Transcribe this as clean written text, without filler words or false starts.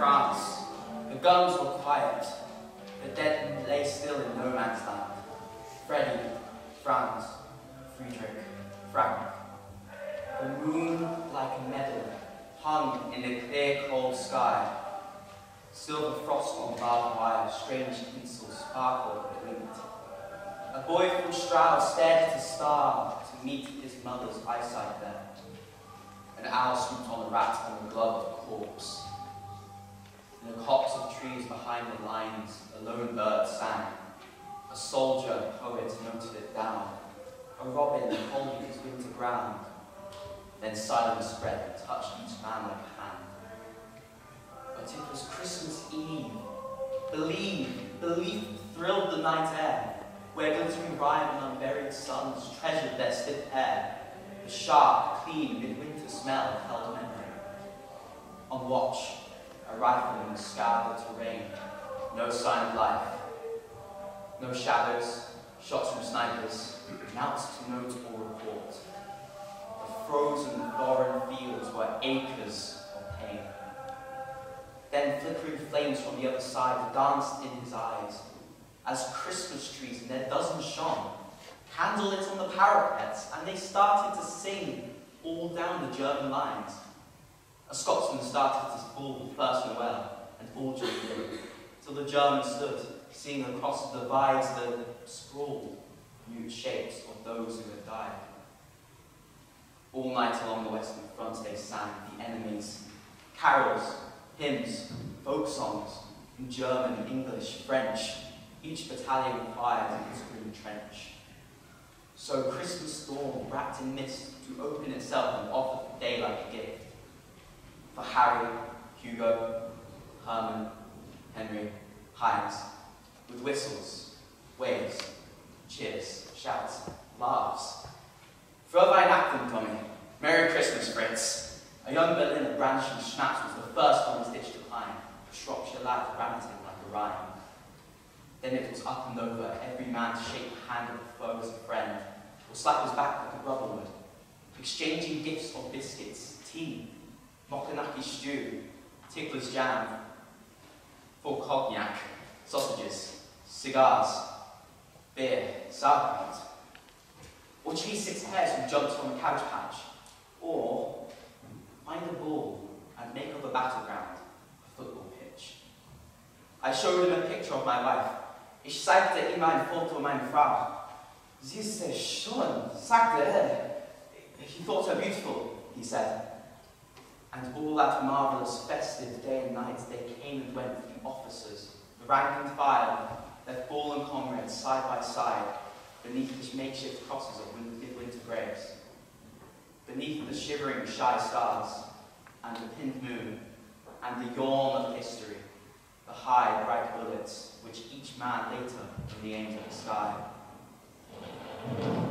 France, the guns were quiet. The dead lay still in no man's land. Freddy, Franz, Friedrich, Frank. The moon, like a medal, hung in the clear, cold sky. Silver frost on barbed wire, strange tinsel sparkled and winked. A boy from Stroud stared at a star to meet his mother's eyesight there. An owl swooped on a rat and the glove of a corpse. In the copse of trees behind the lines, a lone bird sang. A soldier, a poet, noted it down. A robin holding his winter ground. Then silence spread and touched each man like a hand. But it was Christmas Eve. Belief thrilled the night air, where glittering rime and unburied suns treasured their stiff hair. The sharp, clean, midwinter smell held memory. On watch, a rifleman scoured the terrain. No sign of life. No shadows, shots from snipers, announced to notable report. The frozen, foreign fields were acres of pain. Then flickering flames from the other side danced in his eyes, as Christmas trees in their dozen shone, candlelit on the parapets, and they started to sing all down the German lines. A Scotsman started to bawl the first Noel, and all joined in, till the German stood, seeing across the divides the sprawled, mute shapes of those who had died. All night along the Western Front they sang the enemies, carols, hymns, folk songs, in German, English, French. Each battalion fired in its green trench. So Christmas dawn, wrapped in mist, to open itself and offer the day like a gift. For Harry, Hugo, Herman, Henry, Heinz, with whistles, waves, cheers, shouts, laughs. Frohwein Achten, Tommy. Merry Christmas, Fritz. A young Berliner branching schnapps was the first on his ditch to climb. A Shropshire lad ranted like a rhyme. Then it was up and over, every man to shake the hand of the foe as a friend, or slap his back like a brother would, exchanging gifts of biscuits, tea, mokanaki stew, tickler's jam, for cognac, sausages, cigars, beer, sauerkraut, or cheese six hairs who jumps from a cabbage patch, or find a ball and make up a battleground, a football pitch. I showed him a picture of my wife. Ich zeigte ihm ein Foto meiner Frau. Sie ist sehr schön, sagte er. He thought her beautiful, he said. And all that marvellous festive day and night, they came and went, the officers, the rank and file, their fallen comrades side by side, beneath the makeshift crosses of midwinter graves, beneath the shivering shy stars, and the pinned moon, and the yawn of history. The high, bright bullets, which each man later in the aim of the sky.